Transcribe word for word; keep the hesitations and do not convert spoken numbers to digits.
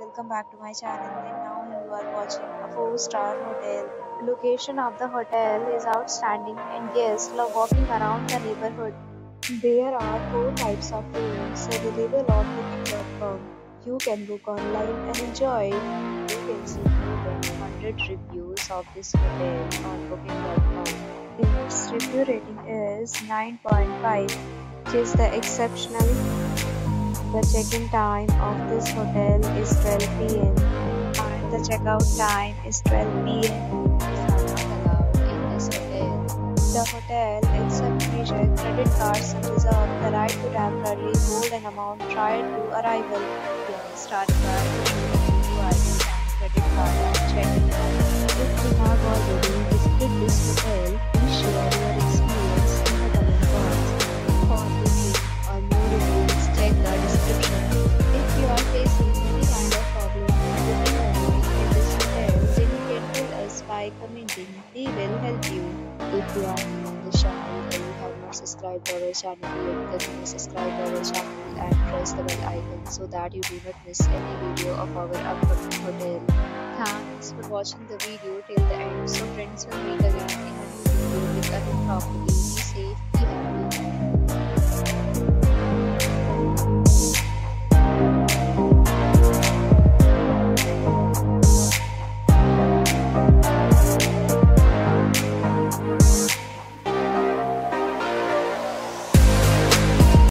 welcome back to my channel. And now you are watching a four star hotel. Location of the hotel is outstanding and guests love walking around the neighborhood. There are four types of rooms available on booking dot com. You can book online and enjoy. You can see more than one hundred reviews of this hotel on booking dot com. Its review rating is nine point five, which is the exceptional. The check-in time of this hotel is twelve p m and the check-out time is twelve p m Pets are not allowed in this hotel. The hotel accepts major credit cards and reserves the right to temporarily hold an amount prior to arrival. Please start by using your credit card at check-in. If you have already visited this hotel, please share your experience in the comment box. For booking or more reviews, check the description. If you are facing any kind of problem booking or going in this hotel, then you can tell us by commenting. We will help you. If you are new on this channel and you have not subscribed to our channel yet, then please subscribe to our channel and press the bell icon so that you do not miss any video of our upcoming hotel. Thanks for watching the video till the end. So friends, will meet again in a new video with other property. Be safe, be happy.